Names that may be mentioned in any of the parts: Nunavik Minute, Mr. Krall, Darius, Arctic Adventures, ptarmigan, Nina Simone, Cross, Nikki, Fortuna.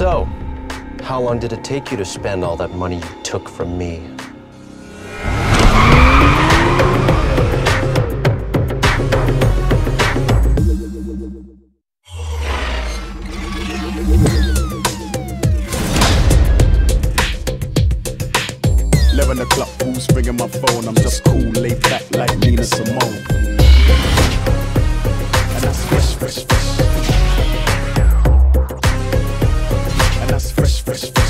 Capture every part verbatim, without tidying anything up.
So, how long did it take you to spend all that money you took from me? eleven o'clock, who's ringing my phone? I'm just cool, laid back like Nina Simone. And that's fresh, fresh, fresh. And that's fresh, fresh, fresh.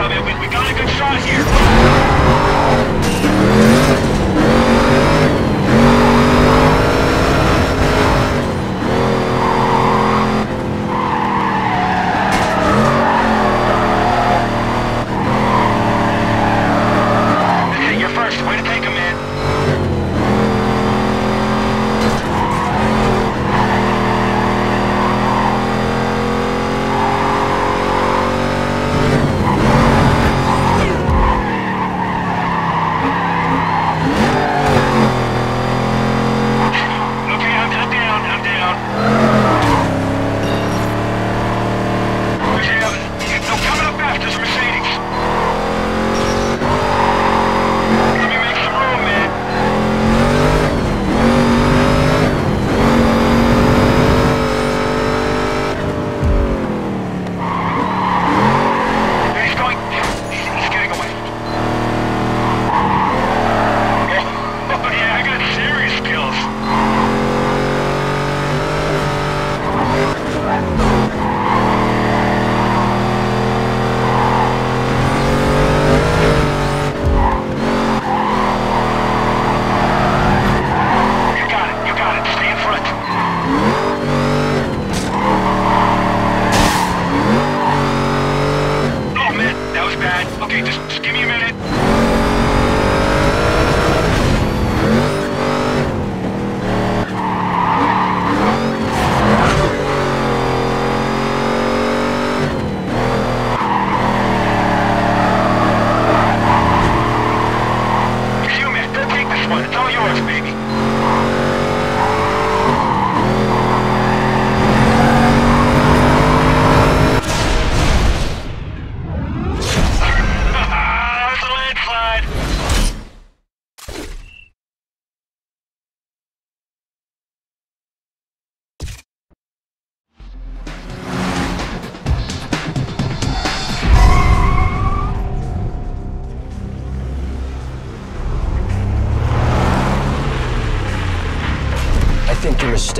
from it. We, we got a good shot here.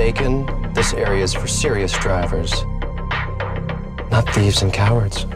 Taken, this area is for serious drivers, not thieves and cowards.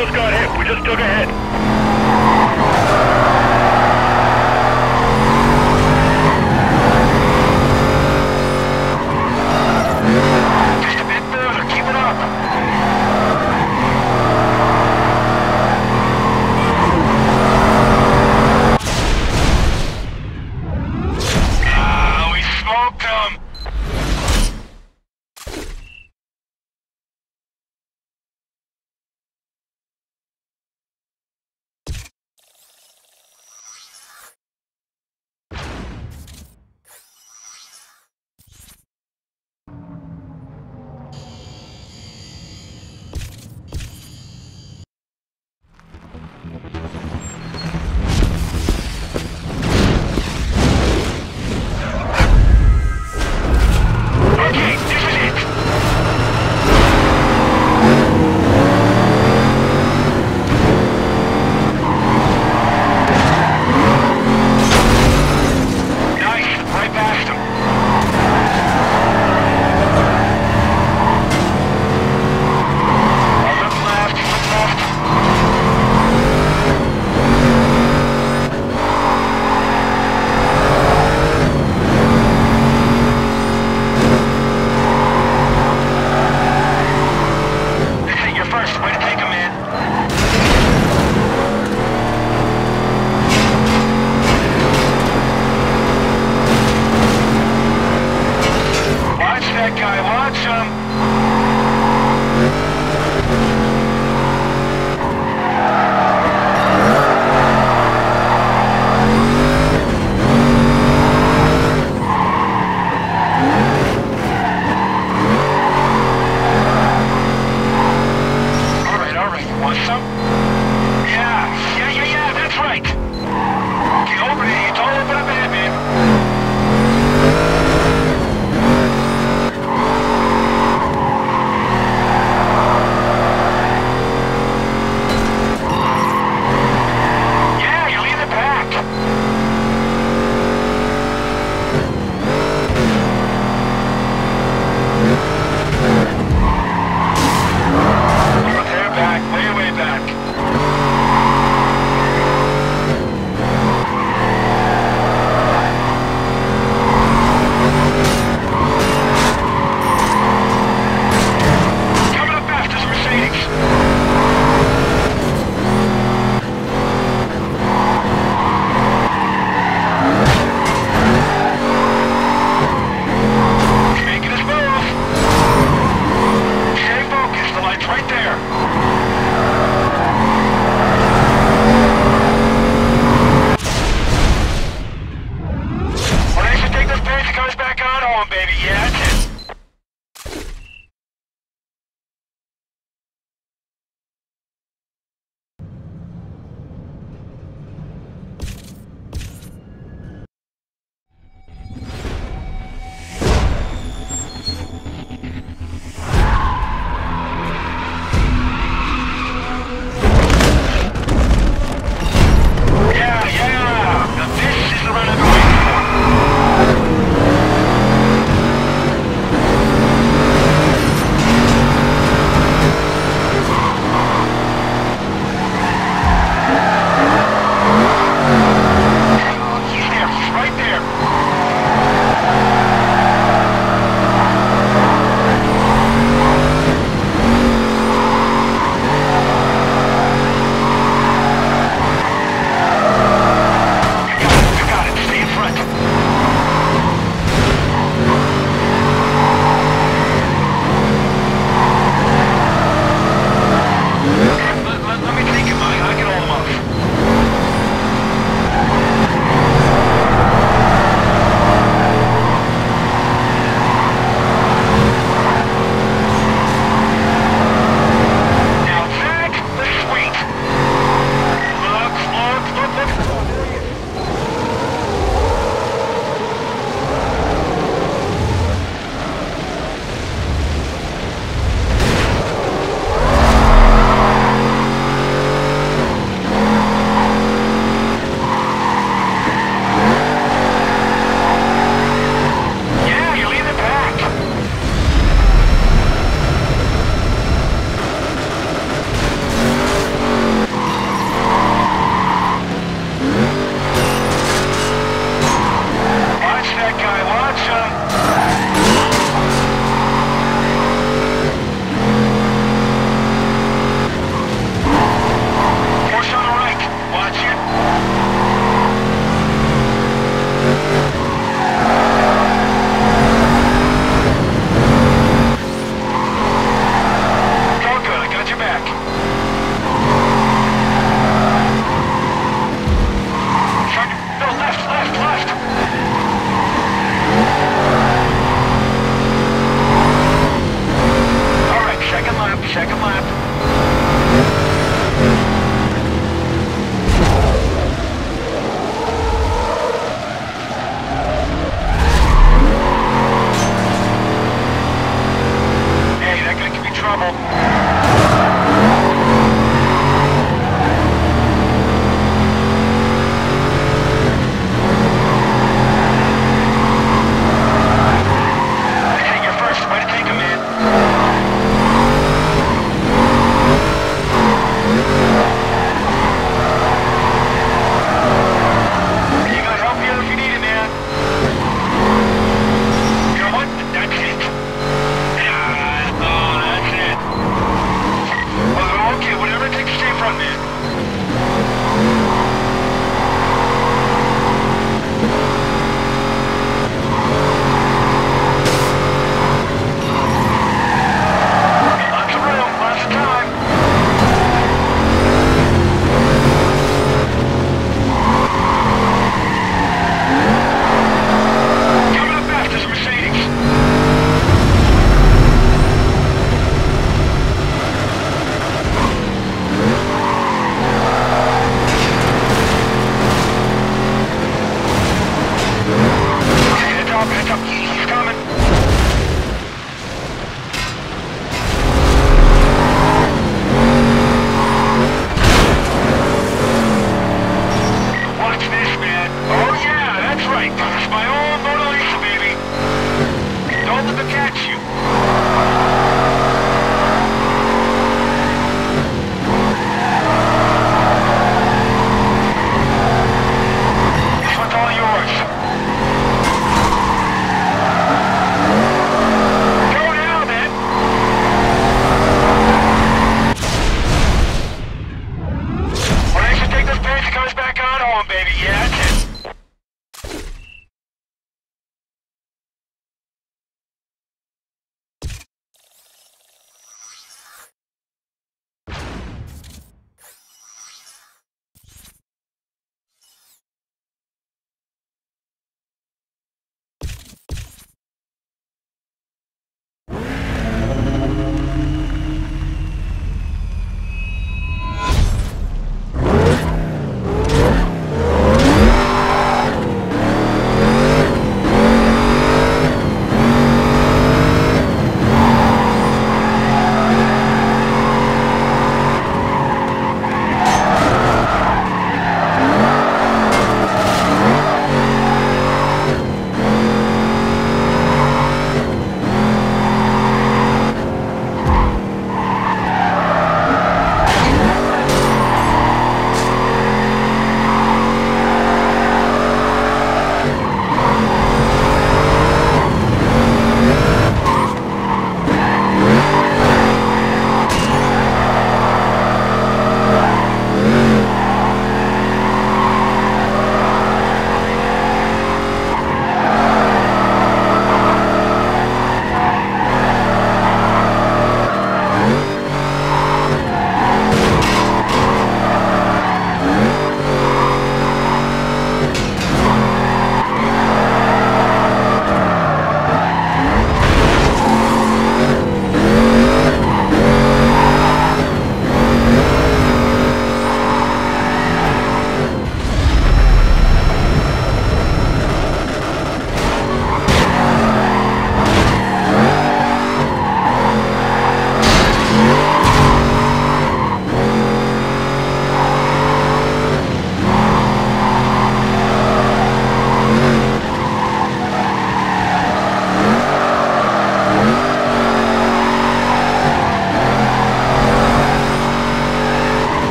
just got hit. We just took a hit. Just a bit further. Keep it up. Ah, we smoked them. Back, way, way back.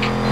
back.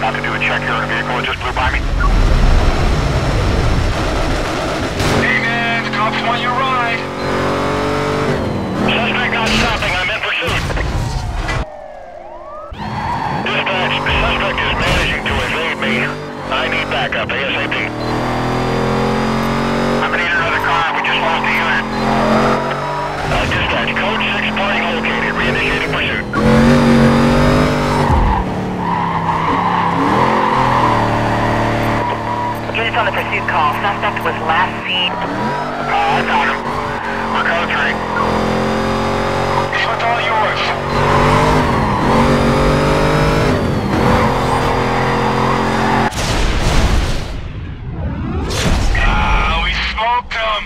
About to do a check here on a vehicle that just blew by me. Hey man, the cops want your ride. Suspect not stopping, I'm in pursuit. Dispatch, the suspect is managing to evade me. I need backup ASAP. I'm gonna need another car, we just lost the unit. Uh, dispatch, code six party located, reinitiating pursuit. On the pursuit call, suspect was last seen. Oh, I found him. We're code three. It's all yours. Ah, we smoked him.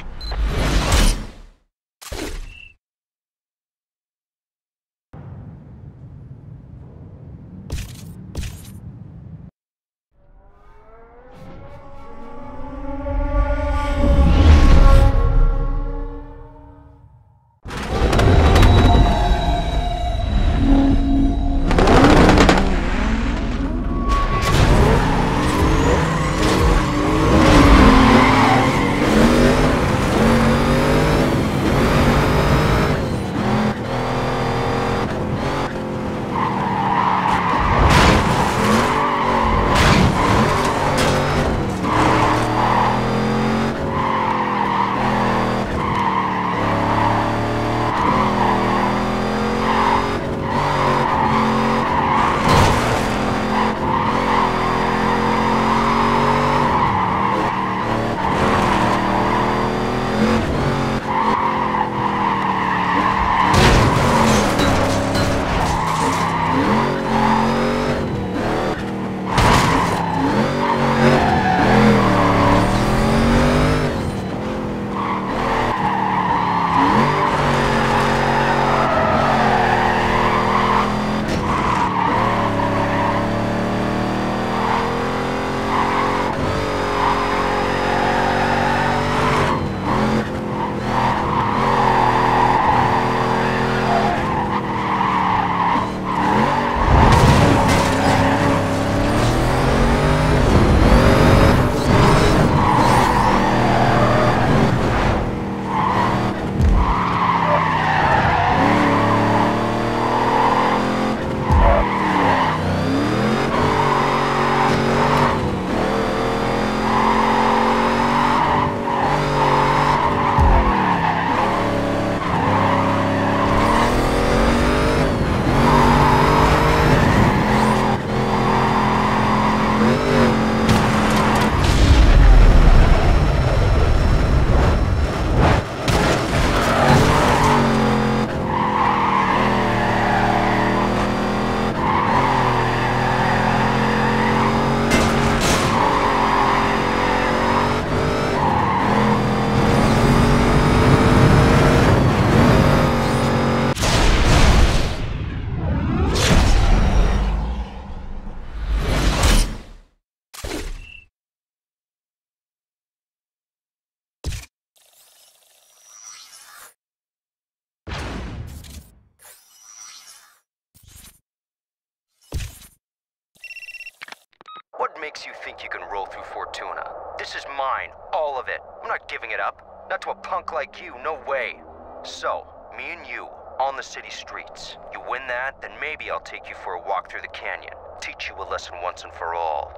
Makes you think you can roll through Fortuna? This is mine, all of it. I'm not giving it up. Not to a punk like you, no way. So, me and you, on the city streets. You win that, then maybe I'll take you for a walk through the canyon. Teach you a lesson once and for all.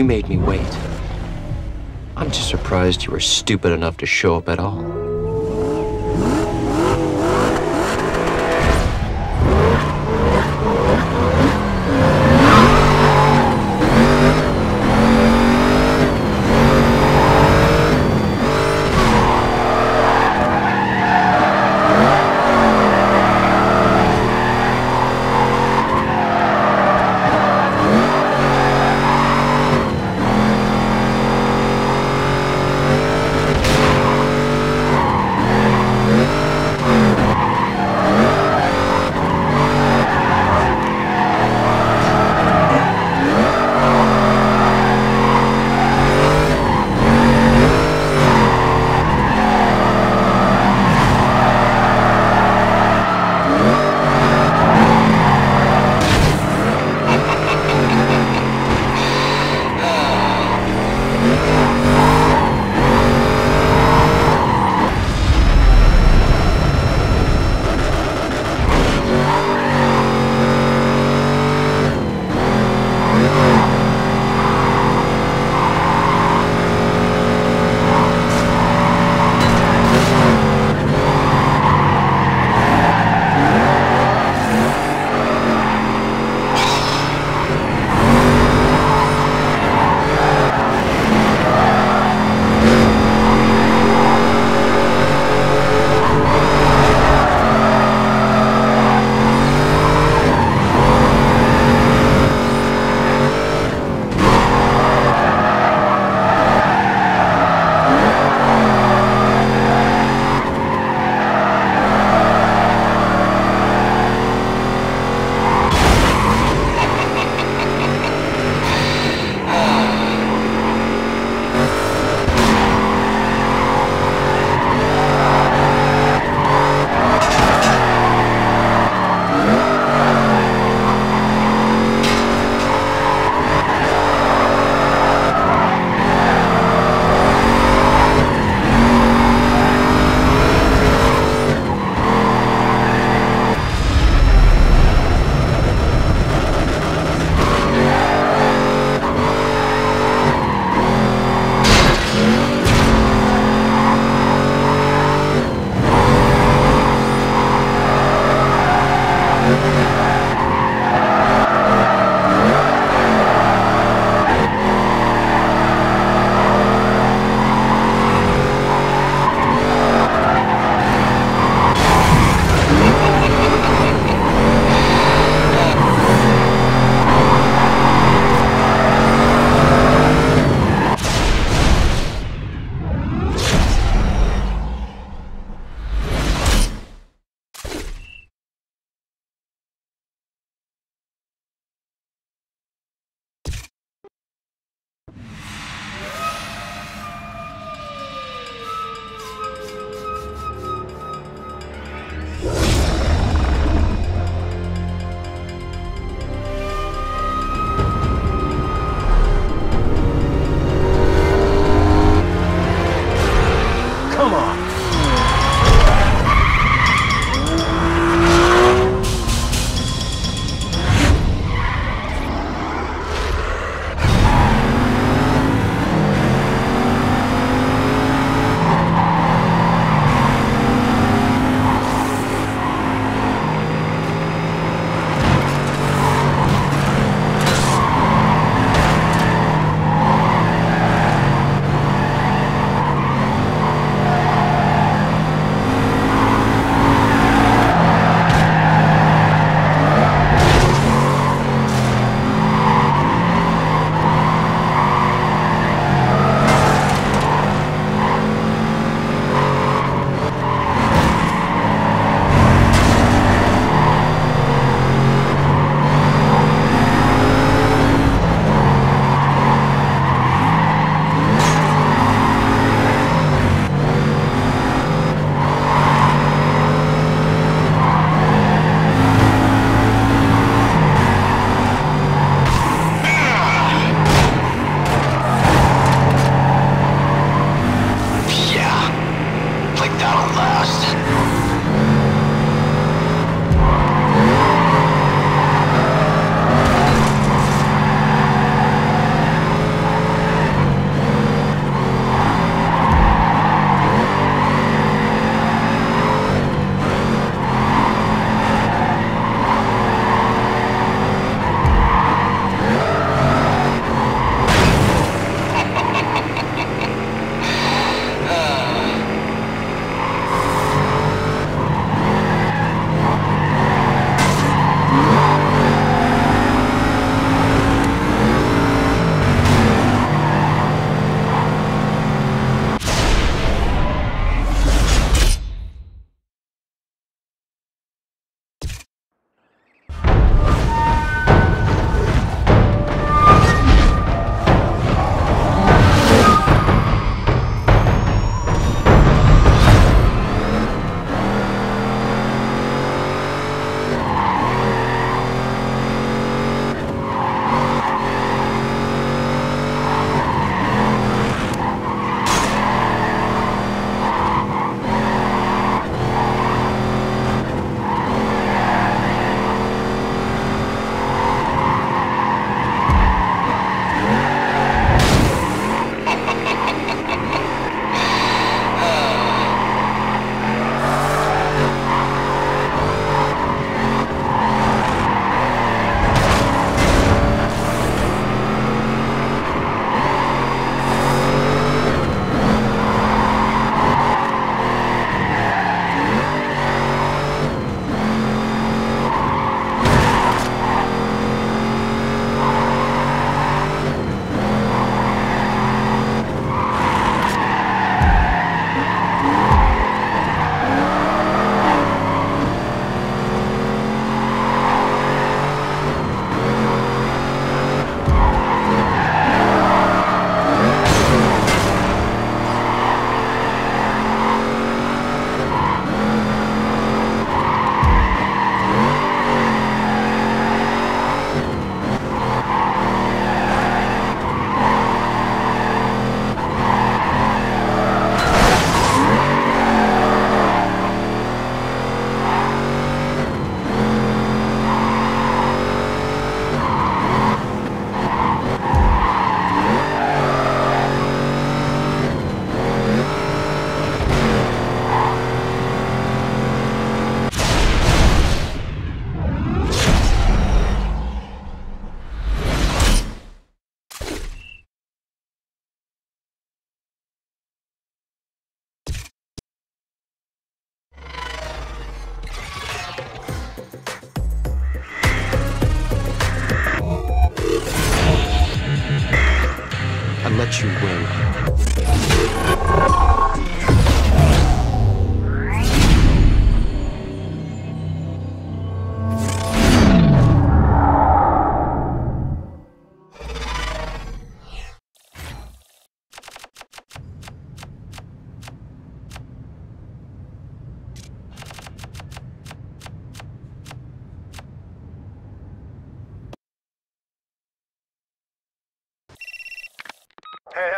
You made me wait. I'm just surprised you were stupid enough to show up at all.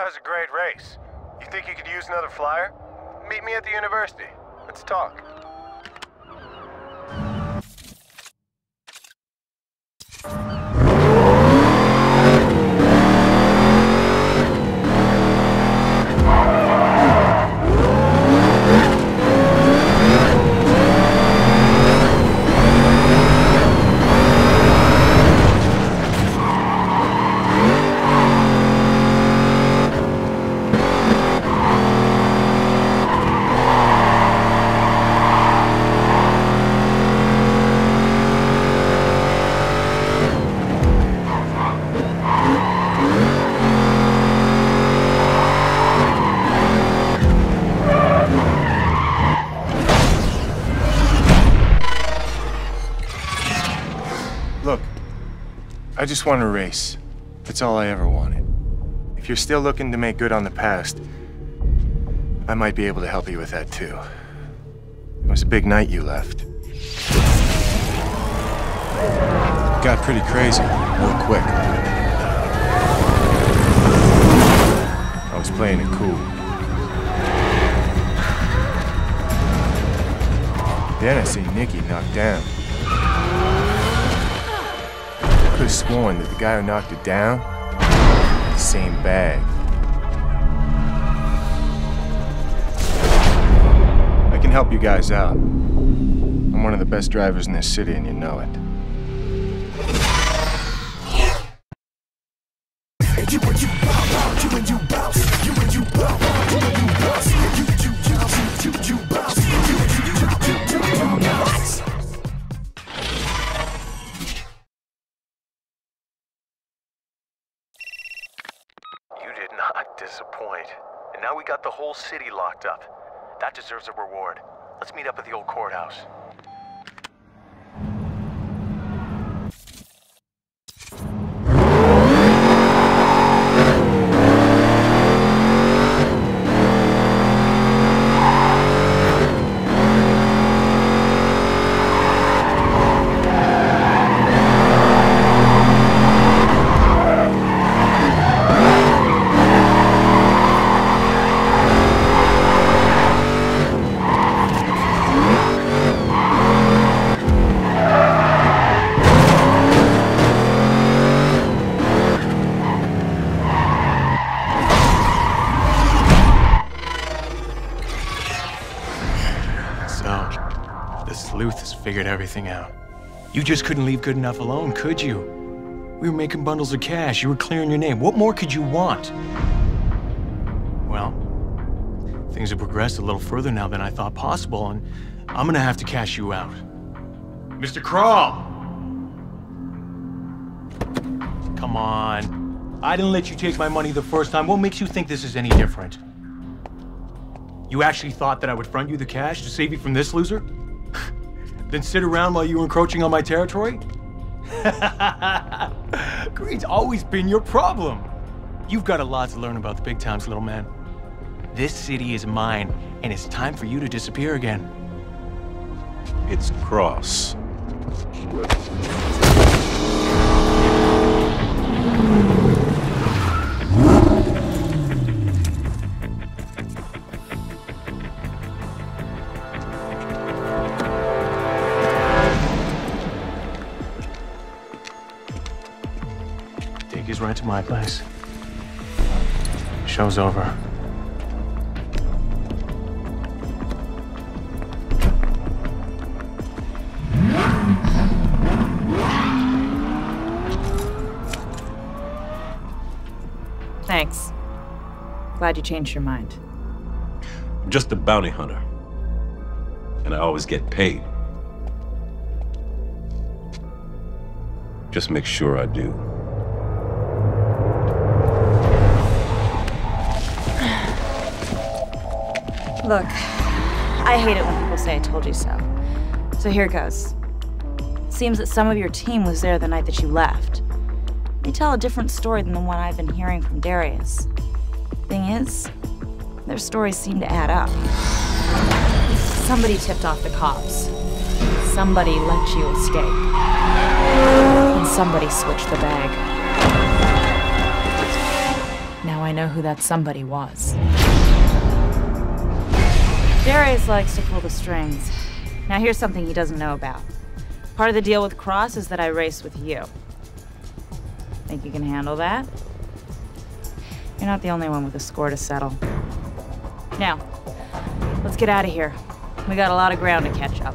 That was a great race. You think you could use another flyer? Meet me at the university. Let's talk. I just want to race. That's all I ever wanted. If you're still looking to make good on the past, I might be able to help you with that too. It was a big night you left. It got pretty crazy, real quick. I was playing it cool. Then I see Nikki knocked down. I could have sworn that the guy who knocked it down had the same bag. I can help you guys out. I'm one of the best drivers in this city, and you know it. Disappoint. And now we got the whole city locked up. That deserves a reward. Let's meet up at the old courthouse. Figured everything out. You just couldn't leave good enough alone, could you? We were making bundles of cash, you were clearing your name. What more could you want? Well, things have progressed a little further now than I thought possible, and I'm gonna have to cash you out. Mister Krall! Come on. I didn't let you take my money the first time. What makes you think this is any different? You actually thought that I would front you the cash to save you from this loser? Then sit around while you were encroaching on my territory? Greed's always been your problem. You've got a lot to learn about the big towns, little man. This city is mine, and it's time for you to disappear again. It's Cross. Right to my place. Show's over. Thanks. Glad you changed your mind. I'm just a bounty hunter. And I always get paid. Just make sure I do. Look, I hate it when people say I told you so. So here goes. It seems that some of your team was there the night that you left. They tell a different story than the one I've been hearing from Darius. Thing is, their stories seem to add up. Somebody tipped off the cops. Somebody let you escape. And somebody switched the bag. Now I I know who that somebody was. Darius likes to pull the strings. Now here's something he doesn't know about. Part of the deal with Cross is that I race with you. Think you can handle that? You're not the only one with a score to settle. Now, let's get out of here. We got a lot of ground to catch up.